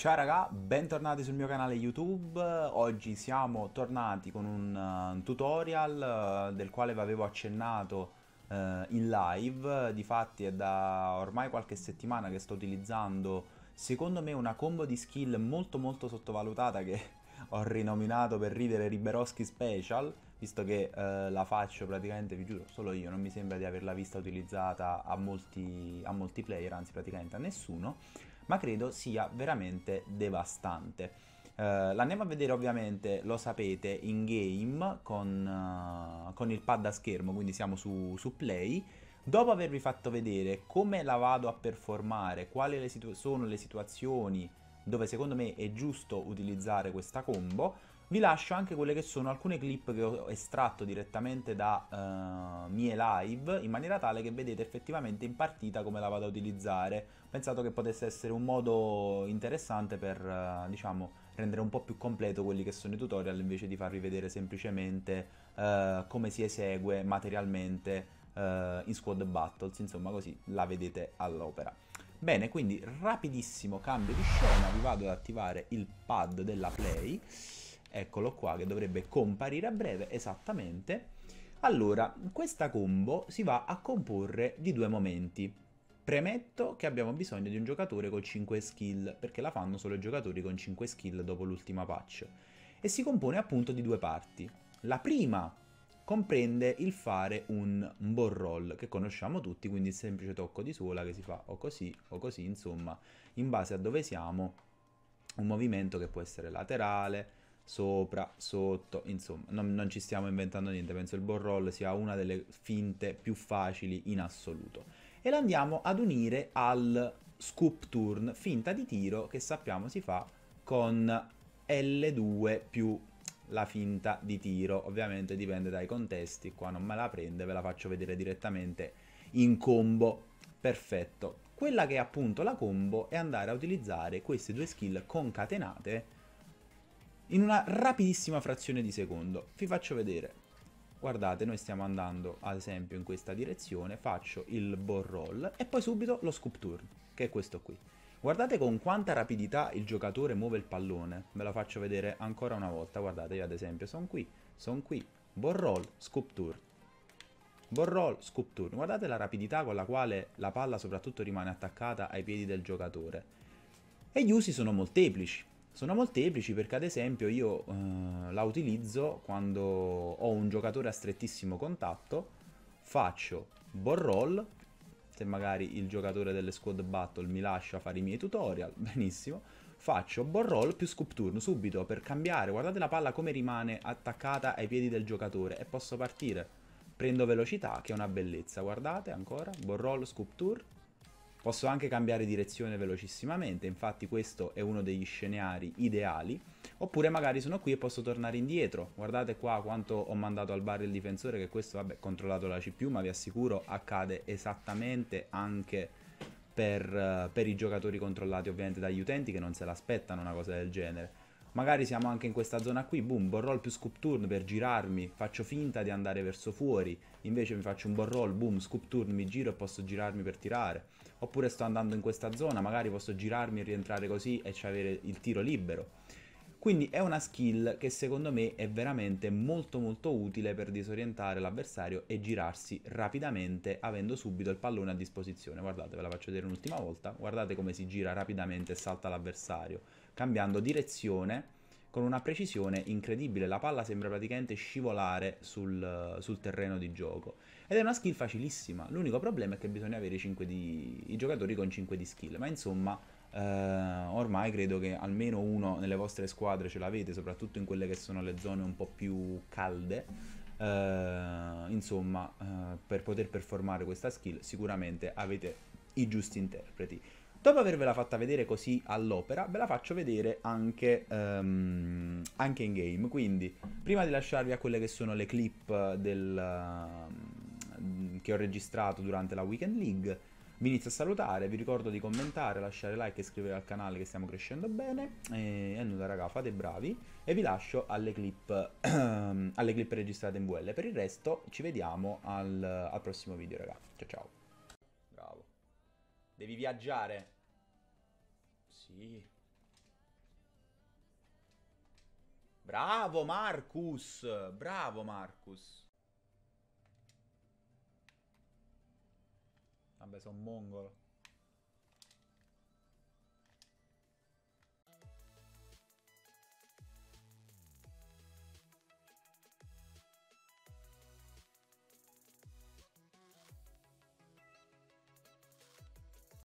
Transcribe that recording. Ciao raga, bentornati sul mio canale YouTube. Oggi siamo tornati con un tutorial del quale vi avevo accennato in live. Difatti è da ormai qualche settimana che sto utilizzando, secondo me, una combo di skill molto sottovalutata che ho rinominato per ridere Riberoski Special, visto che la faccio praticamente, vi giuro, solo io. Non mi sembra di averla vista utilizzata a molti player, anzi praticamente a nessuno, ma credo sia veramente devastante. L'andiamo a vedere, ovviamente lo sapete, in game con il pad a schermo, quindi siamo su play. Dopo avervi fatto vedere come la vado a performare, quali sono le situazioni dove secondo me è giusto utilizzare questa combo, vi lascio anche quelle che sono alcune clip che ho estratto direttamente da mie live, in maniera tale che vedete effettivamente in partita come la vado a utilizzare. Pensato che potesse essere un modo interessante per diciamo rendere un po' più completo quelli che sono i tutorial, invece di farvi vedere semplicemente come si esegue materialmente in Squad Battles, insomma, così la vedete all'opera. Bene, quindi rapidissimo cambio di scena, vi vado ad attivare il pad della play. Eccolo qua, che dovrebbe comparire a breve, esattamente. Allora, questa combo si va a comporre di due momenti. Premetto che abbiamo bisogno di un giocatore con 5 skill, perché la fanno solo i giocatori con 5 skill dopo l'ultima patch. E si compone appunto di due parti. La prima comprende il fare un ball roll, che conosciamo tutti, quindi il semplice tocco di suola che si fa o così, insomma, in base a dove siamo, un movimento che può essere laterale, sopra, sotto, insomma, non ci stiamo inventando niente. Penso il ball roll sia una delle finte più facili in assoluto. E la andiamo ad unire al scoop turn, finta di tiro che sappiamo si fa con L2 più la finta di tiro. Ovviamente dipende dai contesti, qua non me la prende, ve la faccio vedere direttamente in combo. Perfetto, quella che è appunto la combo è andare a utilizzare queste due skill concatenate in una rapidissima frazione di secondo. Vi faccio vedere. Guardate, noi stiamo andando ad esempio in questa direzione, faccio il ball roll e poi subito lo scoop turn, che è questo qui. Guardate con quanta rapidità il giocatore muove il pallone. Ve la faccio vedere ancora una volta. Guardate, io ad esempio sono qui, ball roll, scoop turn. Ball roll, scoop turn. Guardate la rapidità con la quale la palla soprattutto rimane attaccata ai piedi del giocatore. E gli usi sono molteplici. Sono molteplici perché ad esempio io la utilizzo quando ho un giocatore a strettissimo contatto, faccio ball roll, se magari il giocatore delle squad battle mi lascia fare i miei tutorial, benissimo, faccio ball roll più scoop turn subito per cambiare. Guardate la palla come rimane attaccata ai piedi del giocatore e posso partire, prendo velocità che è una bellezza, guardate ancora, ball roll, scoop turn. Posso anche cambiare direzione velocissimamente, infatti questo è uno degli scenari ideali. Oppure magari sono qui e posso tornare indietro. Guardate qua quanto ho mandato al bar il difensore, che questo, vabbè, controllato la C+, ma vi assicuro accade esattamente anche per i giocatori controllati ovviamente dagli utenti, che non se l'aspettano una cosa del genere. Magari siamo anche in questa zona qui, boom, ball roll più scoop turn per girarmi, faccio finta di andare verso fuori, invece mi faccio un ball roll, boom, scoop turn, mi giro e posso girarmi per tirare. Oppure sto andando in questa zona, magari posso girarmi e rientrare così e avere il tiro libero. Quindi è una skill che secondo me è veramente molto utile per disorientare l'avversario e girarsi rapidamente avendo subito il pallone a disposizione. Guardate, ve la faccio vedere un'ultima volta, guardate come si gira rapidamente e salta l'avversario, cambiando direzione con una precisione incredibile. La palla sembra praticamente scivolare sul terreno di gioco. Ed è una skill facilissima, l'unico problema è che bisogna avere i giocatori con 5 di skill, ma insomma ormai credo che almeno uno nelle vostre squadre ce l'avete, soprattutto in quelle che sono le zone un po' più calde. Insomma, per poter performare questa skill sicuramente avete i giusti interpreti. Dopo avervela fatta vedere così all'opera, ve la faccio vedere anche in game. Quindi prima di lasciarvi a quelle che sono le clip che ho registrato durante la Weekend League, vi inizio a salutare, vi ricordo di commentare, lasciare like e iscrivervi al canale, che stiamo crescendo bene. E nulla raga, fate bravi. E vi lascio alle clip, alle clip registrate in VL. Per il resto ci vediamo al prossimo video raga. Ciao ciao. Bravo. Devi viaggiare. Sì. Bravo Marcus! Bravo Marcus! Vabbè, sono mongolo.